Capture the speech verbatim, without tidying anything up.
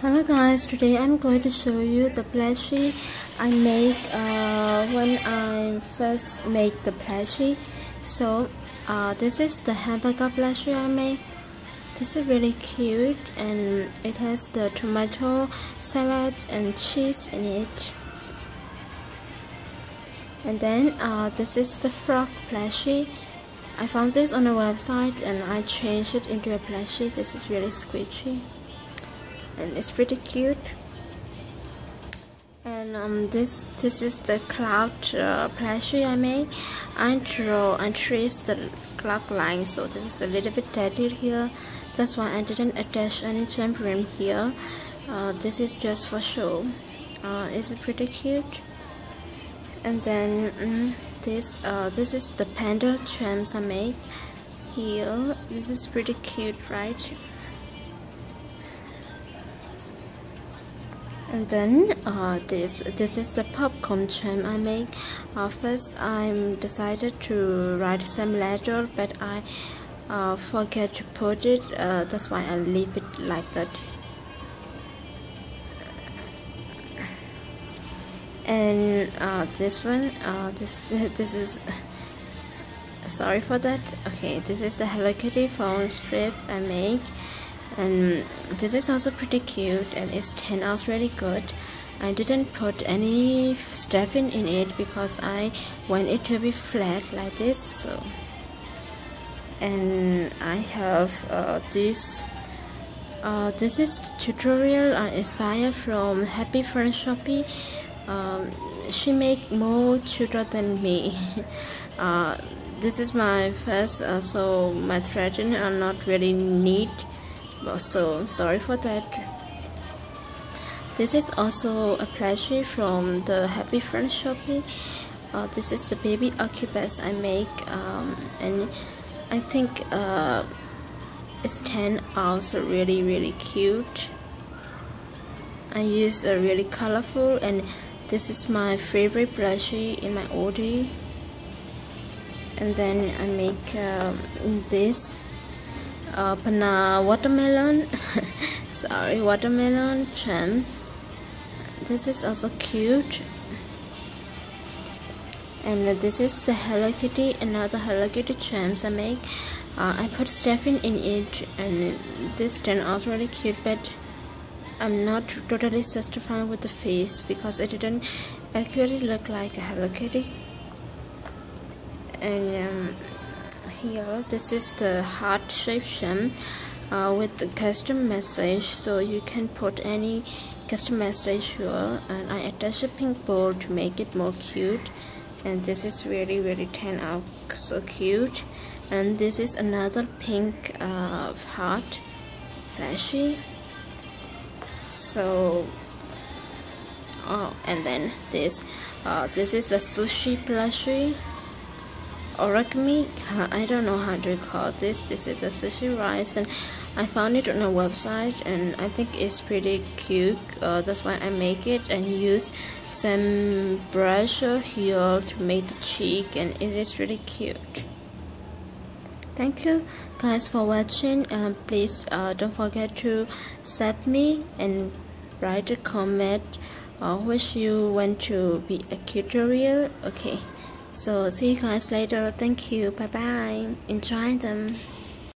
Hello guys, today I'm going to show you the plushie I made uh, when I first made the plushie. So uh, this is the hamburger plushie I made. This is really cute and it has the tomato salad and cheese in it. And then uh, this is the frog plushie. I found this on a website and I changed it into a plushie. This is really squishy. And it's pretty cute. And um, this this is the cloud uh, plushie I made. I draw and trace the cloud line, so this is a little bit tatted here. That's why I didn't attach any tampering here. Uh, this is just for show. Uh, it's pretty cute. And then mm, this uh, this is the panda charms I made here. This is pretty cute, right? And then uh, this this is the popcorn charm I make. Uh, first, I decided to write some letter, but I uh, forget to put it. Uh, that's why I leave it like that. And uh, this one, uh, this this is. Sorry for that. Okay, this is the Hello Kitty phone strip I make. And this is also pretty cute and it's turned out really good. I didn't put any stuffing in it because I want it to be flat like this. So, and I have uh, this. Uh, this is tutorial I inspired from Happy Friends Shoppe. Um, she make more tutor than me. uh, this is my first, uh, so my threading are not really neat. So sorry for that. This is also a plushie from the Happy Friends Shoppe. Uh, this is the baby octopus I make, um, and I think uh, it's turned out really really cute. I use a really colorful, and this is my favorite plushie in my order. And then I make uh, this. Uh, banana watermelon sorry watermelon charms. This is also cute. And uh, this is the Hello Kitty, another Hello Kitty charms I make. uh, I put stuffing in it and this turned out really cute, but I'm not totally satisfied with the face because it didn't actually look like a Hello Kitty. And um, here, this is the heart shaped charm uh, with the custom message, so you can put any custom message here. And I attach a pink bow to make it more cute, and this is really really turned out so cute. And this is another pink uh, heart plushie. So oh, and then this uh, this is the sushi plushie. Origami, I don't know how to call this. This is a sushi rice and I found it on a website and I think it's pretty cute. Uh, that's why I make it and use some brush here to make the cheek, and it is really cute. Thank you guys for watching. Um, please uh, don't forget to sub me and write a comment. I wish you want to be a tutorial. Okay. So see you guys later. Thank you. Bye bye. Enjoy them.